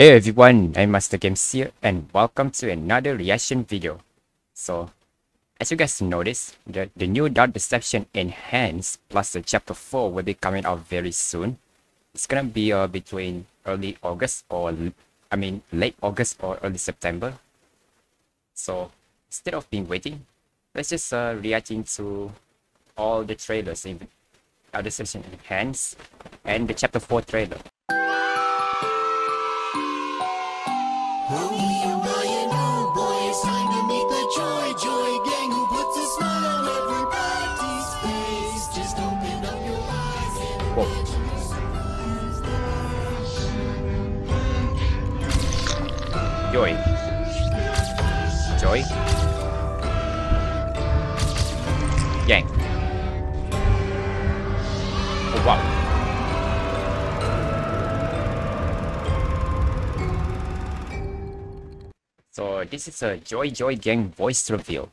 Hey everyone, I'm MasterGames here and welcome to another reaction video. So, as you guys notice, the new Dark Deception Enhanced plus the Chapter 4 will be coming out very soon. It's gonna be between early August or, late August or early September. So, instead of being waiting, let's just reacting to all the trailers in Dark Deception Enhanced and the Chapter 4 trailer. Joy. Joy. Gang. Oh, wow. So this is a Joy Gang voice reveal.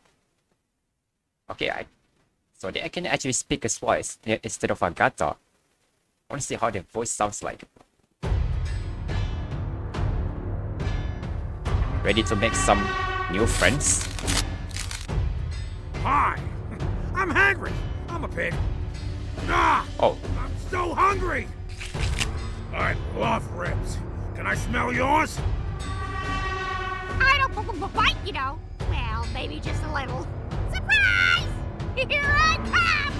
Okay, so they can actually speak as well instead of Agata. I want to see how their voice sounds like. Ready to make some new friends? Hi! I'm hungry! I'm a pig! Ah! Oh! I'm so hungry! I love ribs! Can I smell yours? I don't bite, you know. Well, maybe just a little. Surprise! Here I come!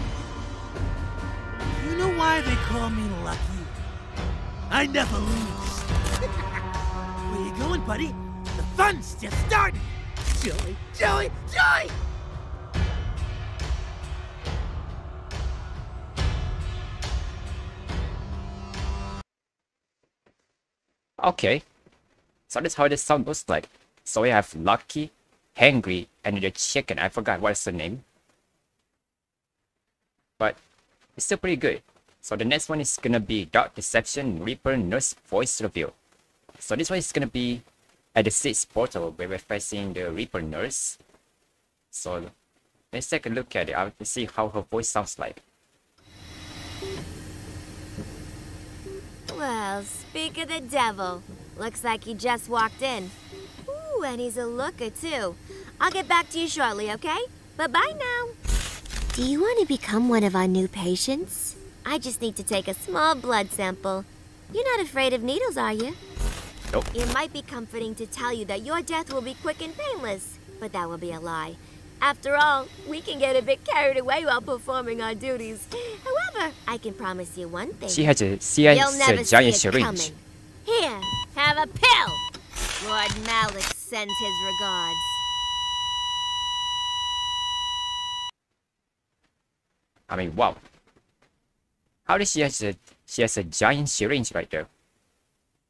You know why they call me Lucky? I never lose. Where you going, buddy? The fun's just started! Joey! Okay, so that's how this sound looks like. So we have Lucky, Hangry, and the chicken. I forgot what's the name. But it's still pretty good. So the next one is gonna be Dark Deception Reaper Nurse voice reveal. So this one is gonna be at the 6th portal where we're facing the Reaper Nurse. So let's take a look at it. I want to see how her voice sounds like. Well, speak of the devil. Looks like he just walked in. Ooh, and he's a looker too. I'll get back to you shortly, okay? Bye-bye now. Do you want to become one of our new patients? I just need to take a small blood sample. You're not afraid of needles, are you? Nope. It might be comforting to tell you that your death will be quick and painless, but that will be a lie. After all, we can get a bit carried away while performing our duties. However, I can promise you one thing. You'll never see it coming. Here, have a pill! Lord Malik sends his regards. Wow. How does she has a giant syringe right there?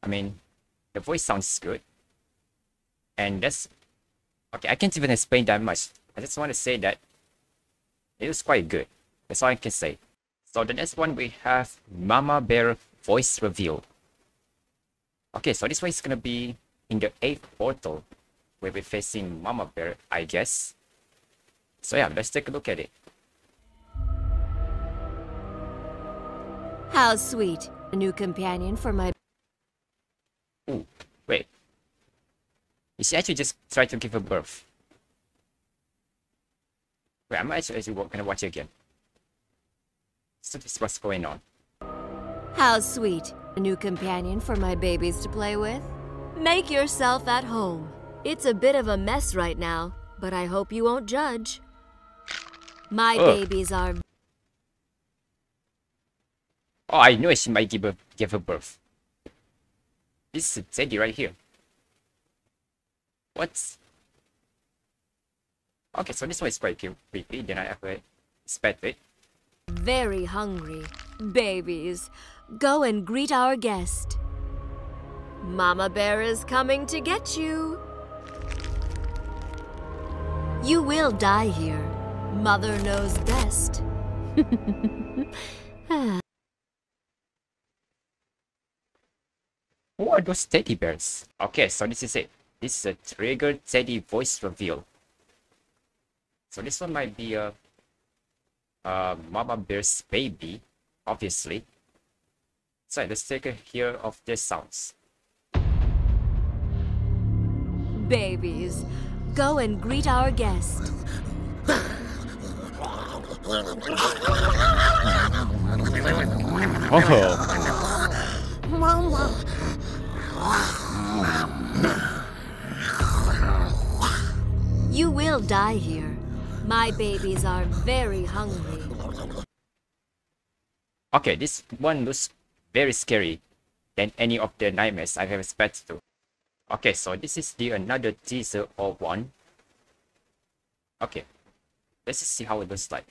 The voice sounds good, and that's okay. I can't even explain that much. I just want to say that it was quite good. That's all I can say. So the next one we have Mama Bear voice reveal. Okay, so this one is gonna be in the 8th portal where we're facing Mama Bear, I guess. So yeah, let's take a look at it. How sweet, a new companion for my. Ooh, wait. She actually just tried to give her birth. Wait, I'm actually gonna watch it again. So this is what's going on. How sweet. A new companion for my babies to play with. Make yourself at home. It's a bit of a mess right now, but I hope you won't judge. My babies are... Oh, I knew she might give her birth. This is Teddy right here. What? Okay, so this one is quite creepy than I ever expected. Very hungry. Babies, go and greet our guest. Mama Bear is coming to get you. You will die here. Mother knows best. Who are those teddy bears? Okay, so this is it. This is a trigger teddy voice reveal. So this one might be a Mama Bear's baby, obviously. So let's take a hear of their sounds. babies. Go and greet our guest. You will die here. My babies are very hungry. Okay, this one looks very scary than any of the nightmares I've ever expected. Okay, so this is the another teaser or one. Okay, let's see how it looks like.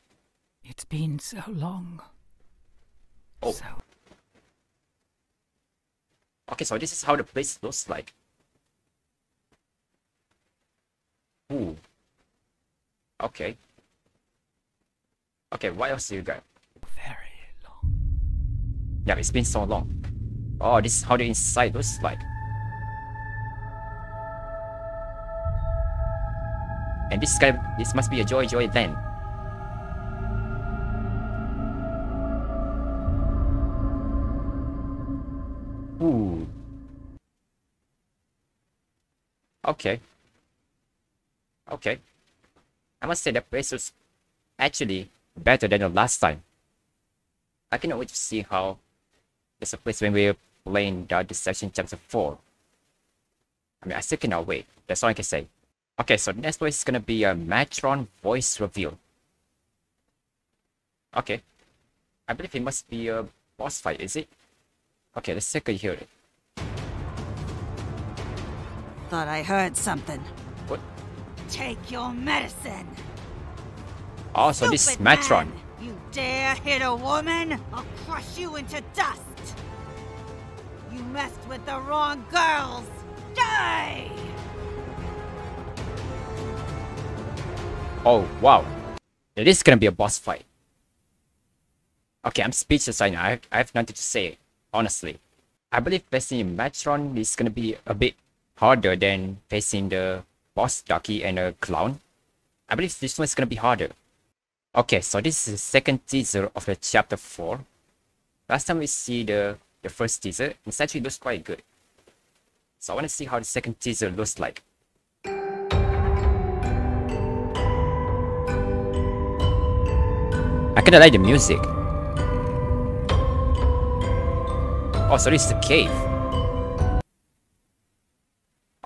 It's been so long. Oh. So... okay, so this is how the place looks like. Ooh. Okay. Okay, what else do you got? Very long. Yeah, it's been so long. Oh, this is how the inside looks like. And this guy, this must be a joy then. Ooh. Okay. Okay. I must say that place was actually better than the last time. I cannot wait to see how this place when we were playing Dark Deception Chapter 4. I mean, I still cannot wait. That's all I can say. Okay, so next place is gonna be a Matron voice reveal. Okay. I believe it must be a boss fight, is it? Okay, let's take a hear it. Thought I heard something. What? Take your medicine. Oh, so this is Matron. You dare hit a woman? I'll crush you into dust. You messed with the wrong girls. Die! Oh, wow. It is gonna be a boss fight. Okay, I'm speechless right now. I have nothing to say, honestly. I believe facing Matron is gonna be a bit harder than facing the boss ducky and a clown. I believe this one's gonna be harder. Okay, so this is the second teaser of the chapter 4. Last time we see the first teaser, it actually looks quite good. So I wanna see how the second teaser looks like. I kinda like the music. Oh, so this is a cave.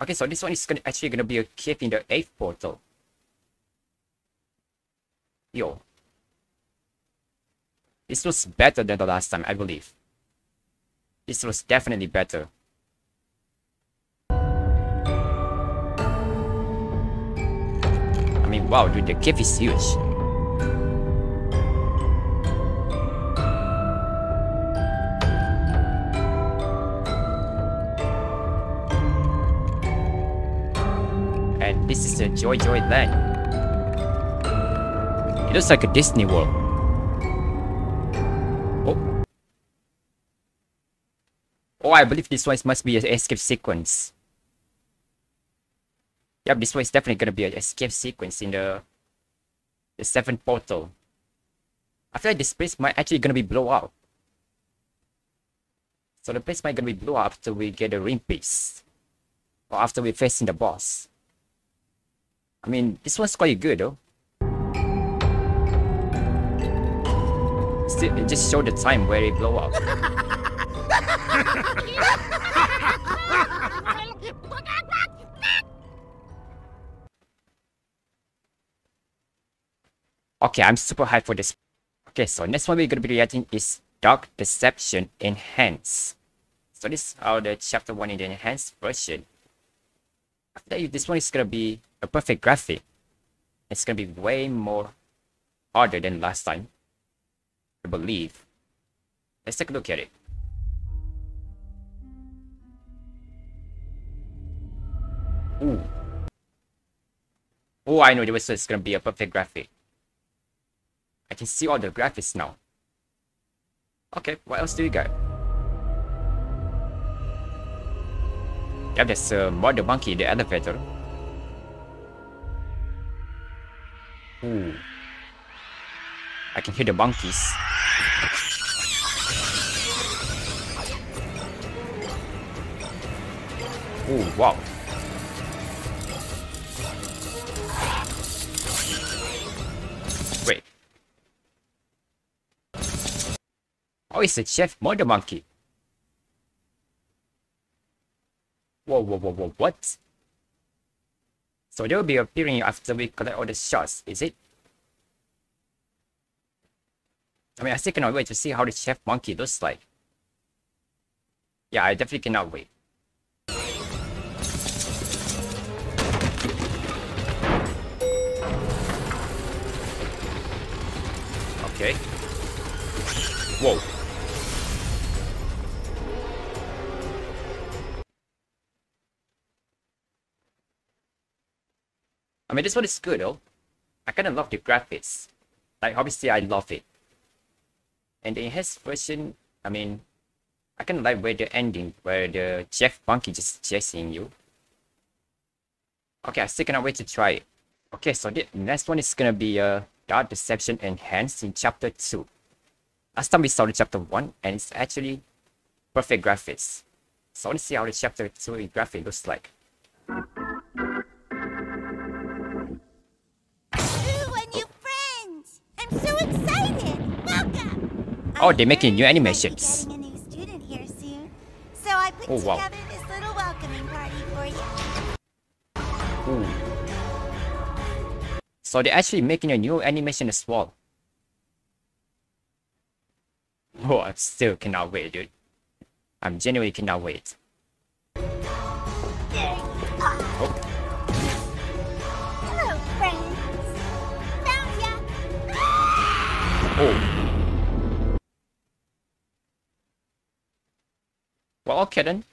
Okay, so this one is actually gonna be a cave in the 8th portal. Yo. This looks better than the last time, I believe. This looks definitely better. I mean, wow, dude, the cave is huge. This is a Joy Land. It looks like a Disney World. Oh. Oh, I believe this one must be an escape sequence. Yep, this one is definitely gonna be an escape sequence in the 7th portal. I feel like this place might actually gonna be blow out. So the place might gonna be blow up after we get a ring piece. Or after we're facing the boss. I mean, this one's quite good though. Still, it just showed the time where it blow up. Okay, I'm super hyped for this. Okay, so next one we're gonna be reacting is Dark Deception Enhanced. So this is how the chapter 1 in the enhanced version. I feel like this one is gonna be a perfect graphic. It's gonna be way more harder than last time, I believe. Let's take a look at it. Ooh. Oh, I know this is gonna be a perfect graphic. I can see all the graphics now. Okay, what else do we got? Yeah, there's a murder monkey in the elevator. Ooh. I can hear the monkeys. Ooh, wow. Oh, it's a chef murder monkey. Whoa, whoa, whoa, whoa, what? So they'll be appearing after we collect all the shots, is it? I mean, I still cannot wait to see how the chef monkey looks like. Yeah, I definitely cannot wait. Okay. Whoa. I mean, this one is good though. I kind of love the graphics. Like, obviously, I love it. And the enhanced version, I mean, I kind of like where the ending, where the chef monkey just chasing you. Okay, I still cannot wait to try it. Okay, so the next one is gonna be Dark Deception Enhanced in Chapter 2. Last time we saw the Chapter 1, and it's actually perfect graphics. So I want to see how the Chapter 2 in graphic looks like. Oh, they're making new animations. A new student here soon, so I put together this little welcoming party for you. Ooh. So they're actually making a new animation as well. Oh, I still cannot wait, dude. I'm genuinely cannot wait. Oh. Hello, friends. Found ya. Oh. Well, okay then.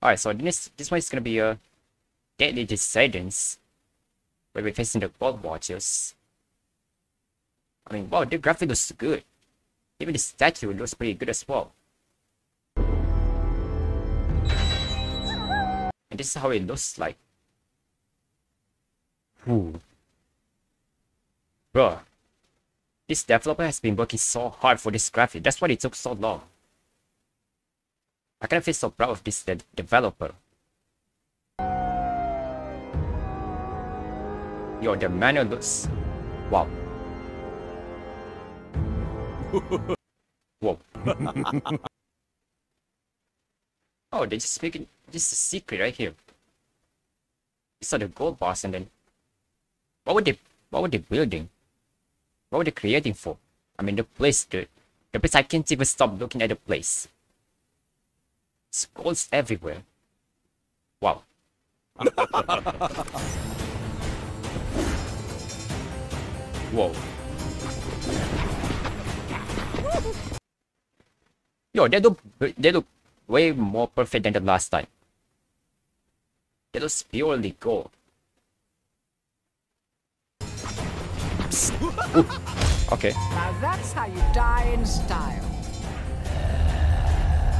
Alright, so this one is gonna be a Deadly Descendants, where we're facing the Gold Watchers. I mean, wow, the graphic looks good. Even the statue looks pretty good as well. And this is how it looks like. Ooh. Bruh. This developer has been working so hard for this graphic. That's why it took so long. I kind of feel so proud of this developer. Yo, the manual looks... wow. Whoa. Oh, they're just making... this is a secret right here. It's not the gold bars, and then... What were they building? What were they creating for? I mean, the place, dude. The place, I can't even stop looking at the place. Skulls everywhere. Wow. Whoa. Yo, they look way more perfect than the last time. They look purely gold. Okay. Now that's how you die in style.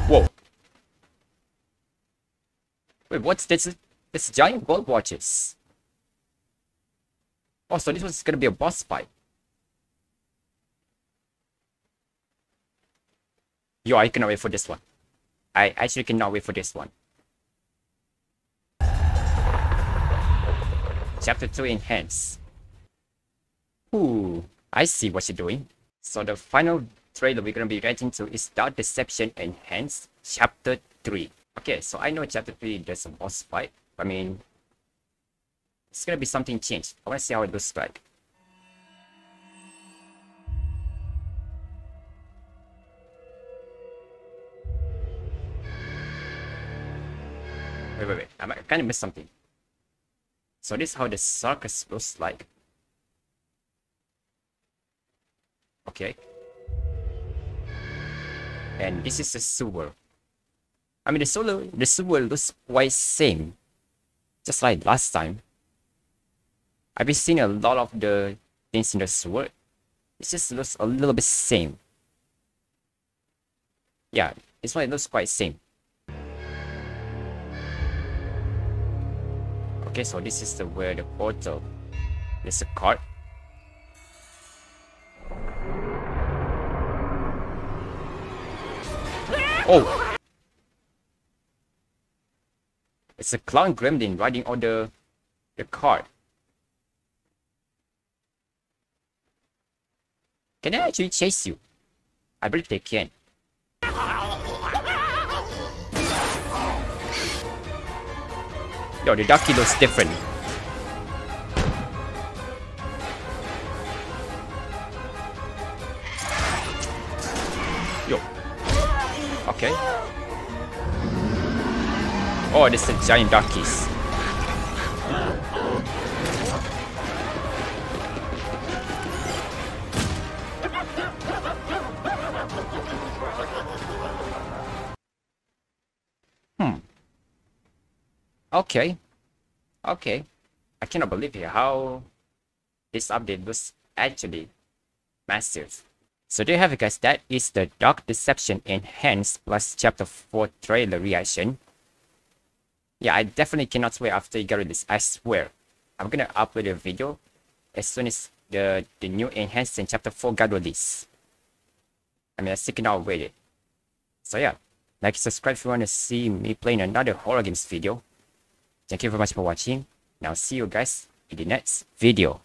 Whoa. Wait, what's this? This giant gold watches. Oh, so this one's gonna be a boss fight. Yo, I cannot wait for this one. I actually cannot wait for this one. Chapter 2 Enhanced. Ooh, I see what you're doing. So the final trailer we're gonna be reacting to is Dark Deception Enhanced Chapter 3. Okay, so I know Chapter 3 there's a boss fight. I mean, it's gonna be something changed. I wanna see how it looks like. Wait, wait, wait. I kinda missed something. So this is how the circus looks like. Okay. And this is the sewer. I mean, the sewer looks quite same, just like last time. I've been seeing a lot of the things in the sewer. It just looks a little bit same. Yeah, this one it looks quite same. Okay, so this is where the portal. There's a cart. Oh. It's a clown gremlin riding on the cart. Can I actually chase you? I believe they can. Yo, the ducky looks different. Yo. Okay. Oh, this is giant duckies. Okay, okay, I cannot believe here how this update was actually massive. So there you have it, guys. That is the Dark Deception Enhanced plus Chapter 4 trailer reaction. Yeah, I definitely cannot wait after you get released. I swear, I'm gonna upload a video as soon as the new enhanced in Chapter 4 got released. I mean, I still cannot wait it. So yeah, like, subscribe if you want to see me playing another horror games video. Thank you very much for watching, and I'll see you guys in the next video.